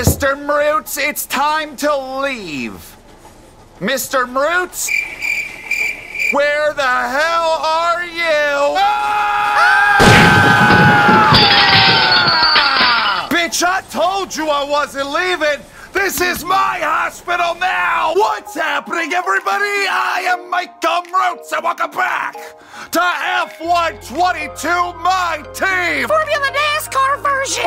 Mr. Mrucz, it's time to leave. Mr. Mrucz? Where the hell are you? Ah! Bitch, I told you I wasn't leaving. This is my hospital now! What's happening, everybody? I am Michael Mrucz, and welcome back to F-122, my team! Formula NASCAR version!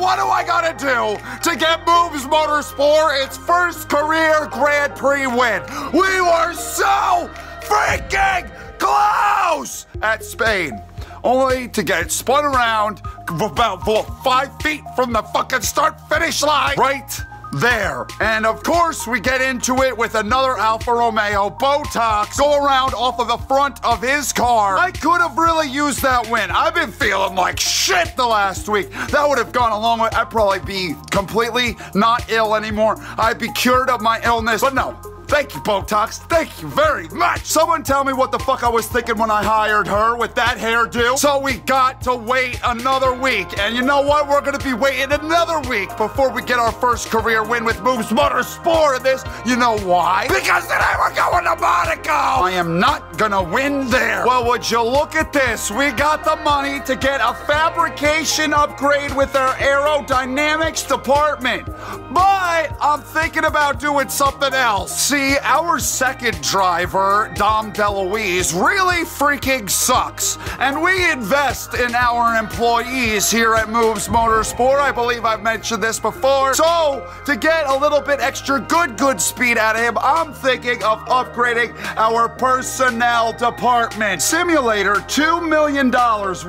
What do I gotta do to get Moves Motorsport its first career Grand Prix win? We were so freaking close at Spain, only to get spun around about 5 feet from the fucking start-finish line right there. And of course, we get into it with another Alfa Romeo Botox go around off of the front of his car. I could have really used that win. I've been feeling like shit the last week. That would have gone along with, I'd probably be completely not ill anymore. I'd be cured of my illness, but no. Thank you, Botox. Thank you very much. Someone tell me what the fuck I was thinking when I hired her with that hairdo. So we got to wait another week. And you know what? We're going to be waiting another week before we get our first career win with Moves Motorsport in this. You know why? Because today we're going to Monaco. I am not going to win there. Well, would you look at this? We got the money to get a fabrication upgrade with our aerodynamics department. But I'm thinking about doing something else. See, our second driver, Dom DeLuise, really freaking sucks. And we invest in our employees here at Moves Motorsport. I believe I've mentioned this before. So, to get a little bit extra good speed out of him, I'm thinking of upgrading our personnel department. Simulator, $2 million.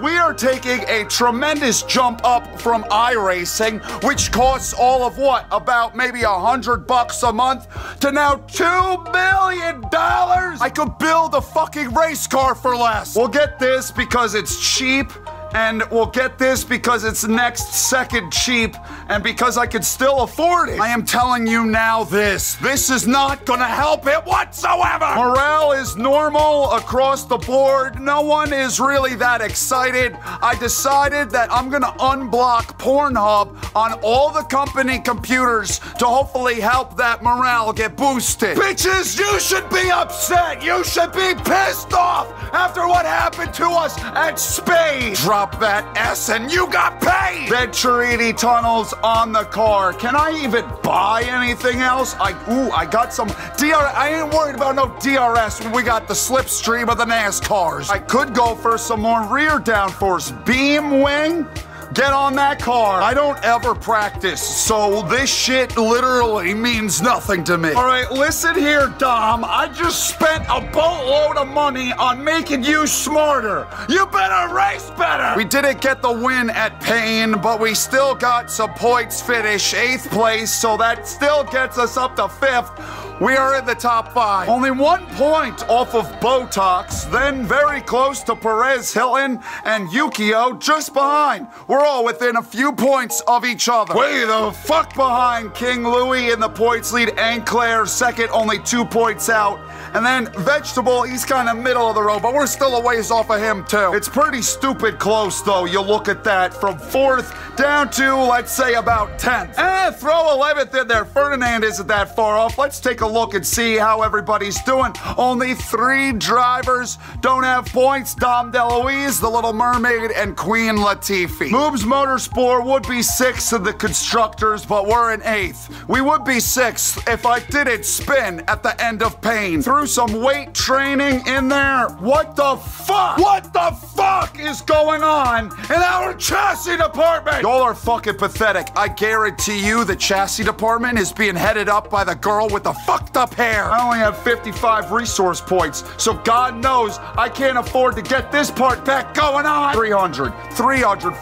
We are taking a tremendous jump up from iRacing, which costs all of what? About maybe $100 a month to now $2 million? I could build a fucking race car for less. We'll get this because it's cheap, and we'll get this because it's next second cheap, and because I could still afford it. I am telling you now this is not gonna help it whatsoever. Morale is normal across the board. No one is really that excited. I decided that I'm gonna unblock Pornhub on all the company computers to hopefully help that morale get boosted. Bitches, you should be upset. You should be pissed off after what happened to us at Spain. Drop that S and you got paid! Venturini tunnels on the car. Can I even buy anything else? I got some DRS. I ain't worried about no DRS when we got the slipstream of the NASCARs. I could go for some more rear downforce. Beam wing? Get on that car. I don't ever practice, so this shit literally means nothing to me. All right, listen here, Dom. I just spent a boatload of money on making you smarter. You better race better. We didn't get the win at Pain, but we still got some points finish, 8th place, so that still gets us up to 5th. We are in the top 5. Only 1 point off of Botox, then very close to Perez, Hilton, and Yukio just behind. We're all within a few points of each other. Way the fuck behind King Louis in the points lead, and Claire second, only 2 points out. And then Vegetable, he's kind of middle of the road, but we're still a ways off of him too. It's pretty stupid close though, you look at that, from 4th down to, let's say, about 10th. Eh, throw 11th in there. Ferdinand isn't that far off. Let's take a look and see how everybody's doing. Only 3 drivers don't have points. Dom DeLuise, the Little Mermaid, and Queen Latifi. Moves Motorsport would be 6th in the constructors, but we're in 8th. We would be 6th if I didn't spin at the end of Pain. Threw some weight training in there. What the fuck? What the fuck is going on in our chassis department? Y'all are fucking pathetic. I guarantee you the chassis department is being headed up by the girl with the fucked up hair. I only have 55 resource points, so God knows I can't afford to get this part back going on. 300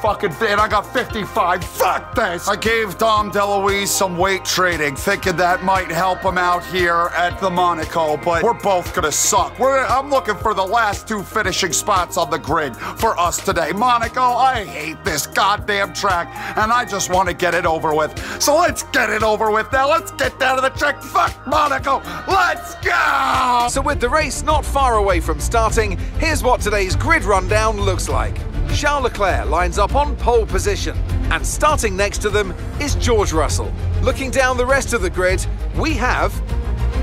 fucking, and I got 55. Fuck this. I gave Dom DeLuise some weight training, thinking that might help him out here at the Monaco, but we're both gonna suck. I'm looking for the last 2 finishing spots on the grid for us today. Monaco, I hate this goddamn track, and I just want to get it over with. So let's get it over with now. Let's get down to the track. Fuck Monaco, let's go! So with the race not far away from starting, here's what today's grid rundown looks like. Charles Leclerc lines up on pole position. and starting next to them is George Russell. Looking down the rest of the grid, we have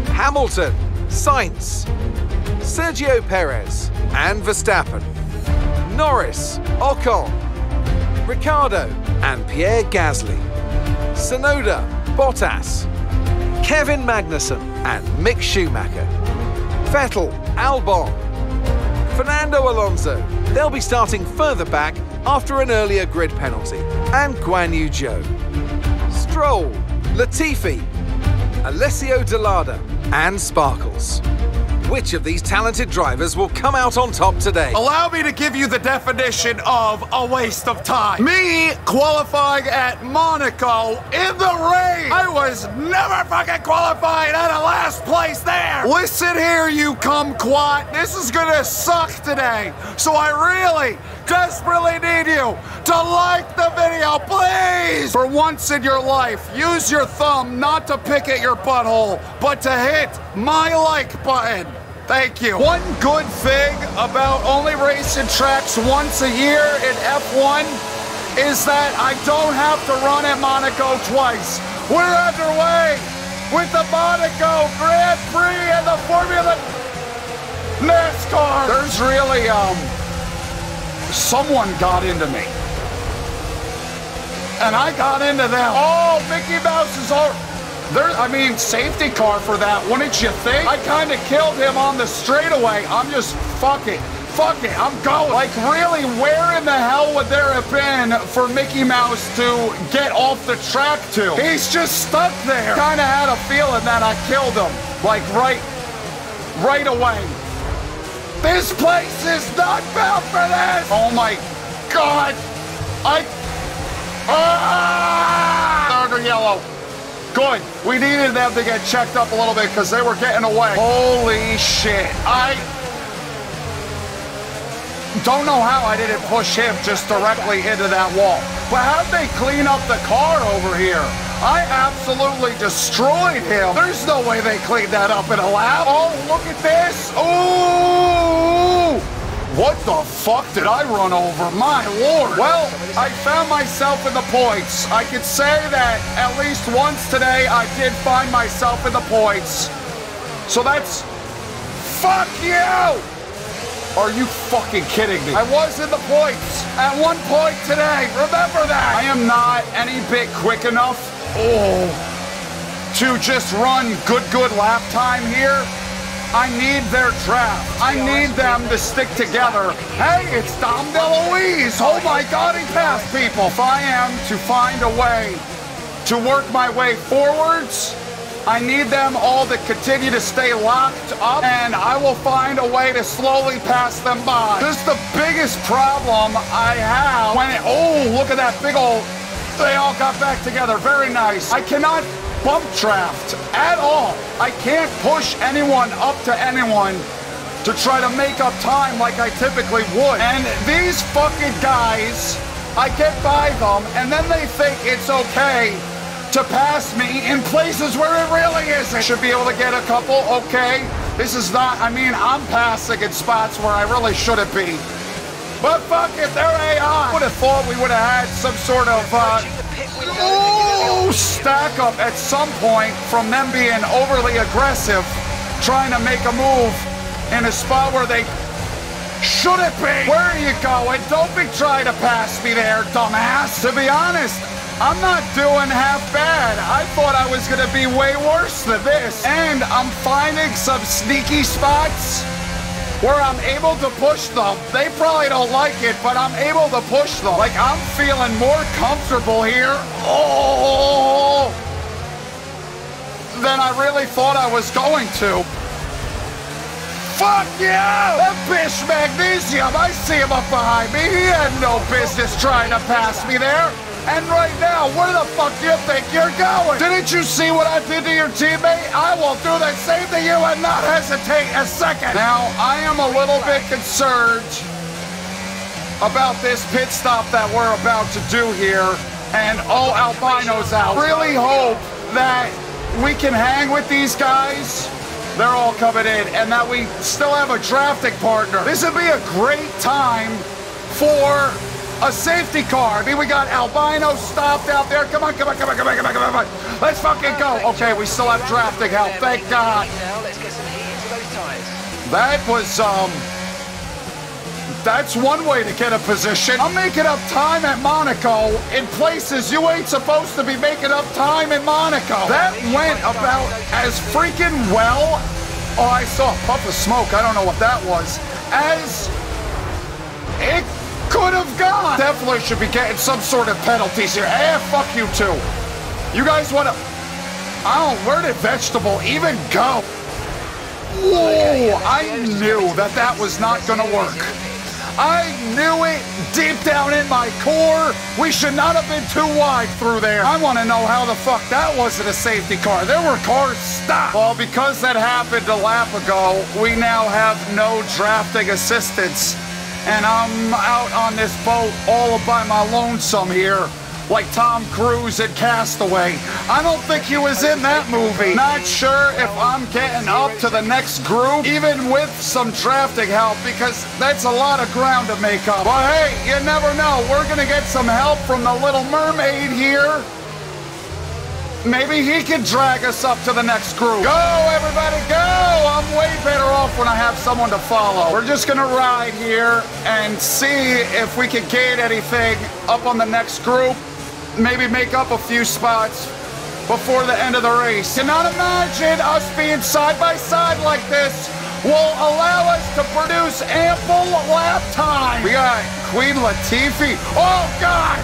Hamilton, Sainz, Sergio Perez and Verstappen, Norris, Ocon, Ricardo and Pierre Gasly, Sonoda, Botox, Kevin Magnussen and Mick Schumacher, Vettel, Albon, Fernando Alonso. They'll be starting further back after an earlier grid penalty, and Guan Yu Zhou, Stroll, Latifi, Alessio Delada and Sparkles. Which of these talented drivers will come out on top today? Allow me to give you the definition of a waste of time. Me qualifying at Monaco in the rain. I was never fucking qualifying out of last place there. Listen here, you kumquat. This is gonna suck today. So I really desperately need you to like the video, please. For once in your life, use your thumb not to pick at your butthole, but to hit my like button. Thank you. One good thing about only racing tracks once a year in F1 is that I don't have to run at Monaco twice. We're underway with the Monaco Grand Prix and the Formula NASCAR. There's really, someone got into me. And I got into them. Oh, Mickey Mouse is all... There, I mean, safety car for that, wouldn't you think? I kind of killed him on the straightaway. I'm just, fuck it, I'm going. Like, really, where in the hell would there have been for Mickey Mouse to get off the track to? He's just stuck there. Kind of had a feeling that I killed him, like, right away. This place is not built for this. Oh my God, Third or yellow. Good. We needed them to get checked up a little bit because they were getting away. Holy shit. I don't know how I didn't push him just directly into that wall. But how'd they clean up the car over here? I absolutely destroyed him. There's no way they cleaned that up in a lap. Oh, look at this. Ooh! What the fuck did I run over? My lord. Well, I found myself in the points. I could say that at least once today I did find myself in the points. So that's... Fuck you! Are you fucking kidding me? I was in the points at one point today. Remember that. I am not any bit quick enough to just run good lap time here. I need their draft. I need them to stick together. Hey, it's Dom DeLuise. Oh my God, he passed people. If I am to find a way to work my way forwards, I need them all to continue to stay locked up, and I will find a way to slowly pass them by. This is the biggest problem I have when look at that big old, they all got back together. Very nice. I cannot bump draft at all. I can't push anyone up to anyone to try to make up time like I typically would. And these fucking guys, I get by them, and then they think it's okay to pass me in places where it really isn't. I should be able to get a couple, okay. This is not, I mean, I'm passing in spots where I really shouldn't be. But fuck it, they're AI. I would have thought we would have had some sort of, stack up at some point from them being overly aggressive, trying to make a move in a spot where they shouldn't be. Where are you going? Don't be trying to pass me there, dumbass. To be honest, I'm not doing half bad. I thought I was gonna be way worse than this. And I'm finding some sneaky spots where I'm able to push them. They probably don't like it, but I'm able to push them. Like, I'm feeling more comfortable here. Oh! Than I really thought I was going to. Fuck you! That bitch Magnesium, I see him up behind me. He had no business trying to pass me there. And right now, where the fuck do you think you're going? Didn't you see what I did to your teammate? I will do the same to you and not hesitate a second. Now, I am a little bit concerned about this pit stop that we're about to do here. And all Albino's out. Really hope that we can hang with these guys. They're all coming in. And that we still have a drafting partner. This would be a great time for A safety car. I mean, we got Albino stopped out there. Come on, come on, come on, come on, come on, come on. Let's fucking go. Okay, we still have drafting help. Thank God. That was, that's one way to get a position. I'm making up time at Monaco in places you ain't supposed to be making up time in Monaco. That went about as freaking well. Oh, I saw a puff of smoke. I don't know what that was. As it could have gone. Definitely should be getting some sort of penalties here. Eh, fuck you two. You guys want to... Oh, where did Vegetable even go? Whoa, I knew that that was not going to work. I knew it deep down in my core. We should not have been too wide through there. I want to know how the fuck that wasn't a safety car. There were cars stopped. Well, because that happened a lap ago, we now have no drafting assistance. And I'm out on this boat all by my lonesome here, like Tom Cruise in Castaway. I don't think he was in that movie. Not sure if I'm getting up to the next group, even with some drafting help, because that's a lot of ground to make up. But hey, you never know. We're gonna get some help from the Little Mermaid here. Maybe he can drag us up to the next group. Go, everybody, go! I'm way better off when I have someone to follow. We're just gonna ride here and see if we can gain anything up on the next group. Maybe make up a few spots before the end of the race. Cannot imagine us being side by side like this will allow us to produce ample lap time. We got Queen Latifi. Oh, God!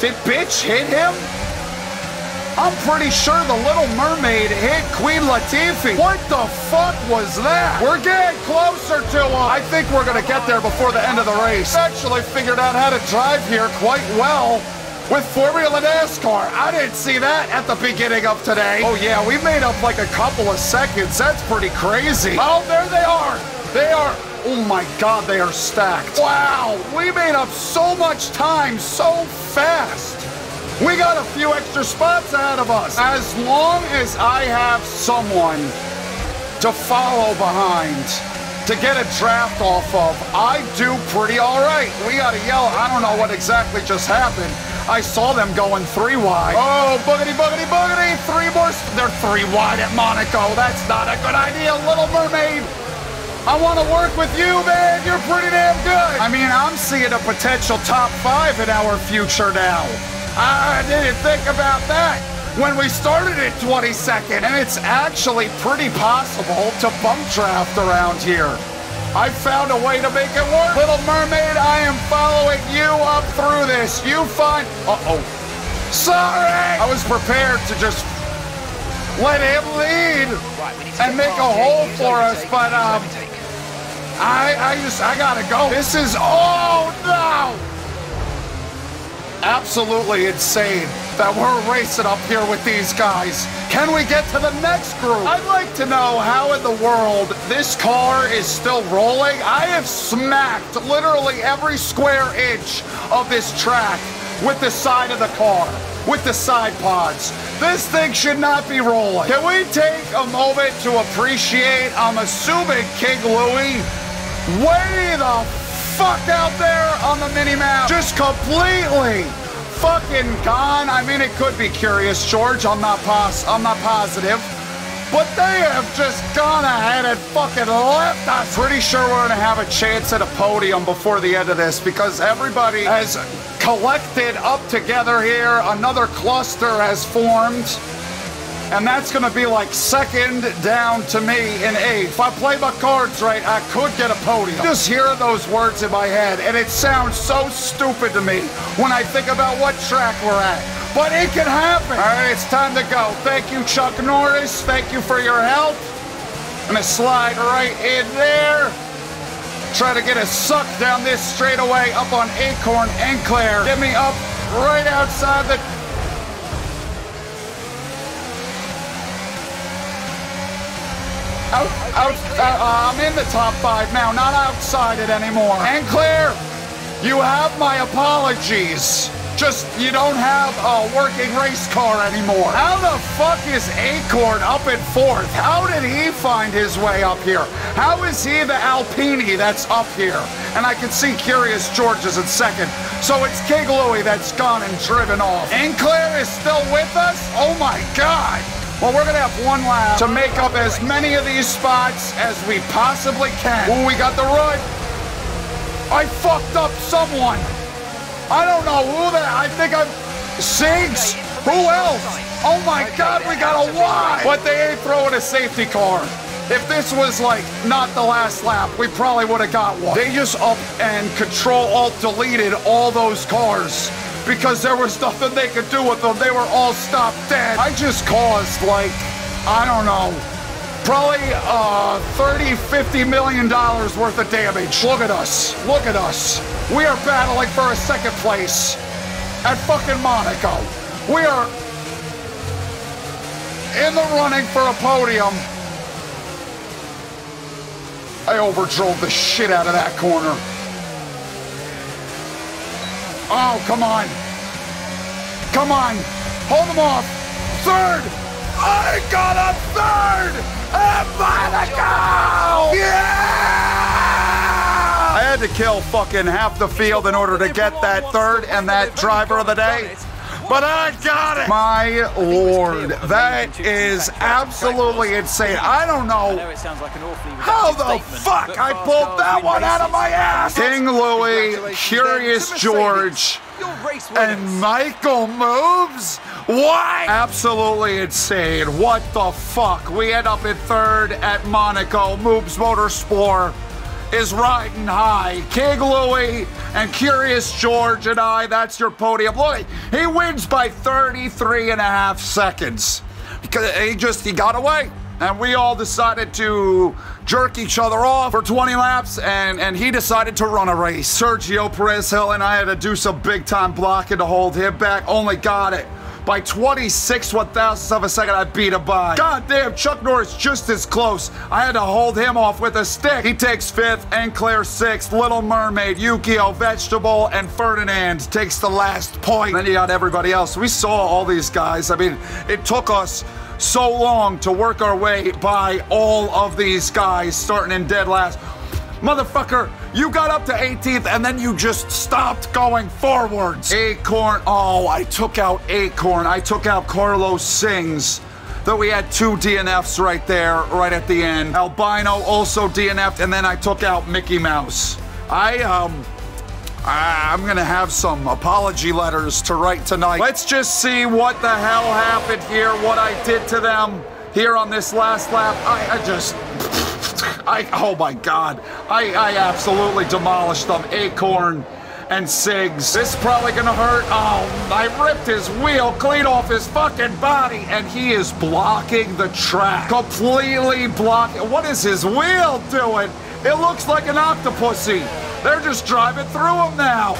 Did bitch hit him? I'm pretty sure the Little Mermaid hit Queen Latifi. What the fuck was that? We're getting closer to him. I think we're gonna get there before the end of the race. Actually figured out how to drive here quite well with Formula NASCAR. I didn't see that at the beginning of today. Oh yeah, we made up like a couple of seconds. That's pretty crazy. Oh, there they are. They are, oh my God, they are stacked. Wow, we made up so much time so fast. We got a few extra spots out of us. As long as I have someone to follow behind, to get a draft off of, I do pretty all right. We got a yellow. I don't know what exactly just happened. I saw them going three wide. Oh, boogity, boogity, boogity. Three more. They're three wide at Monaco. That's not a good idea, Little Mermaid. I want to work with you, man. You're pretty damn good. I mean, I'm seeing a potential top five in our future now. I didn't think about that when we started at 22nd, and it's actually pretty possible to bump draft around here. I found a way to make it work. Little Mermaid, I am following you up through this. You find... Uh-oh. Sorry! I was prepared to just let him lead and make a hole for us, but I gotta go. This is... Oh, no! Absolutely insane that we're racing up here with these guys. Can we get to the next group? I'd like to know how in the world this car is still rolling. I have smacked literally every square inch of this track with the side of the car, with the side pods. This thing should not be rolling. Can we take a moment to appreciate, I'm assuming, King Louis? Way the fuck out there on the mini-map. Just completely fucking gone. I mean, it could be Curious George. I'm not positive. But they have just gone ahead and fucking left us. Pretty sure we're gonna have a chance at a podium before the end of this because everybody has collected up together here. Another cluster has formed. And that's gonna be like second down to me in eighth. If I play my cards right, I could get a podium. Just hearing those words in my head, and it sounds so stupid to me when I think about what track we're at. But it can happen. All right, it's time to go. Thank you, Chuck Norris. Thank you for your help. I'm gonna slide right in there. Try to get a suck down this straightaway up on Acorn and Claire. Get me up right outside the... I'm in the top five now, not outside it anymore. And Claire, you have my apologies. Just, you don't have a working race car anymore. How the fuck is Acorn up and forth? How did he find his way up here? How is he the Alpini that's up here? And I can see Curious George is in second. So it's King Louis that's gone and driven off. And Claire is still with us? Oh my God. Well, we're gonna have one lap to make up as many of these spots as we possibly can. Ooh, we got the run. I fucked up someone. I don't know who that, I think I'm, Sigs? Who else? Oh my God, we got a Y. But they ain't throwing a safety car. If this was like not the last lap, we probably would have got one. They just up and control alt deleted all those cars because there was nothing they could do with them. They were all stopped dead. I just caused like, I don't know, probably $30–50 million worth of damage. Look at us, look at us. We are battling for a second place at fucking Monaco. We are in the running for a podium. I overdrove the shit out of that corner. Oh, come on. Come on, hold them off. Third, I got a third at Monaco! Yeah! I had to kill fucking half the field in order to get that third and that driver of the day, but I got it! My Lord, that is absolutely insane. I don't know how the fuck I pulled that one out of my ass! King Louis, Curious George, and Michael Mrucz? Why? Absolutely insane. What the fuck? We end up in third at Monaco. Moves Motorsport is riding high. King Louis and Curious George and I, that's your podium. Look, he wins by 33.5 seconds. Because he got away. And we all decided to jerk each other off for 20 laps, and he decided to run a race. Sergio Perez, Hill, and I had to do some big-time blocking to hold him back. Only got it by 26 one-thousandths of a second. I beat him by. God damn, Chuck Norris just as close. I had to hold him off with a stick. He takes fifth, and Claire sixth. Little Mermaid, Yukio, Vegetable, and Ferdinand takes the last point. Then you got everybody else. We saw all these guys. I mean, it took us so long to work our way by all of these guys, starting in dead last. Motherfucker, you got up to 18th and then you just stopped going forwards. Acorn, oh, I took out Acorn. I took out Carlos Sings. Though we had two DNFs right there, right at the end. Albino also DNF'd, and then I took out Mickey Mouse. I'm gonna have some apology letters to write tonight. Let's just see what the hell happened here, what I did to them here on this last lap. I oh my God. I absolutely demolished them, Acorn and Sigs. This is probably gonna hurt. Oh, I ripped his wheel clean off his fucking body, and he is blocking the track. Completely blocking. What is his wheel doing? It looks like an octopussy. They're just driving through them now.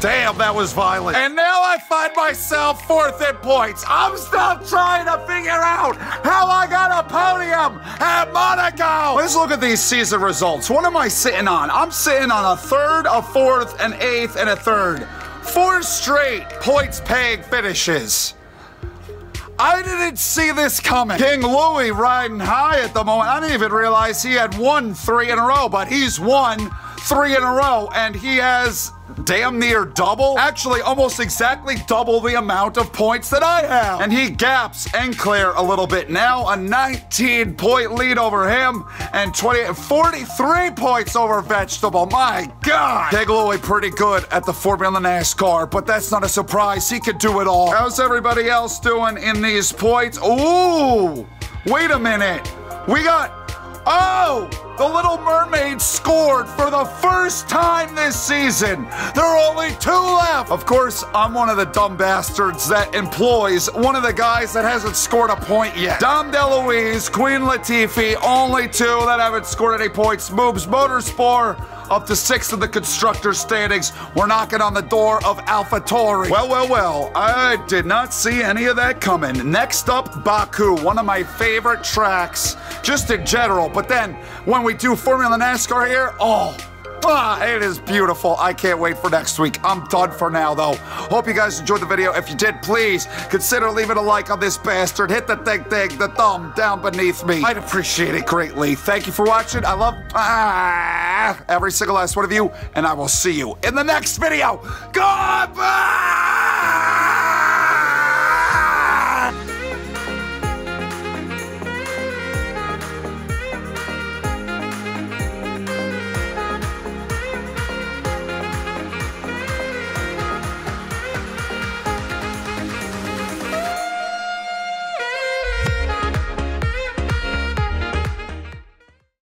Damn, that was violent. And now I find myself fourth in points. I'm still trying to figure out how I got a podium at Monaco. Let's look at these season results. What am I sitting on? I'm sitting on a third, a fourth, an eighth, and a third. Four straight points-paying finishes. I didn't see this coming. King Louis riding high at the moment. I didn't even realize he had won 3 in a row, but he's won 3 in a row, and he has damn near double, actually almost exactly double the amount of points that I have. And he gaps Claire a little bit now, a 19-point lead over him, and 43 points over Vegetable. My God! King Louis pretty good at the Formula NASCAR, but that's not a surprise. He could do it all. How's everybody else doing in these points? Ooh! Wait a minute. We got... Oh! The Little Mermaid scored for the first time this season. There are only 2 left. Of course, I'm one of the dumb bastards that employs one of the guys that hasn't scored a point yet. Dom DeLuise, Queen Latifi, only 2 that haven't scored any points. Moves Motorsport up to 6th in the constructor standings. We're knocking on the door of AlphaTauri. Well, well, well, I did not see any of that coming. Next up, Baku, one of my favorite tracks, just in general. But then, when we do Formula NASCAR here, oh, Ah, it is beautiful. I can't wait for next week. I'm done for now, though. Hope you guys enjoyed the video. If you did, please consider leaving a like on this bastard. Hit the thing, the thumb down beneath me. I'd appreciate it greatly. Thank you for watching. I love every single last one of you, and I will see you in the next video. Goodbye!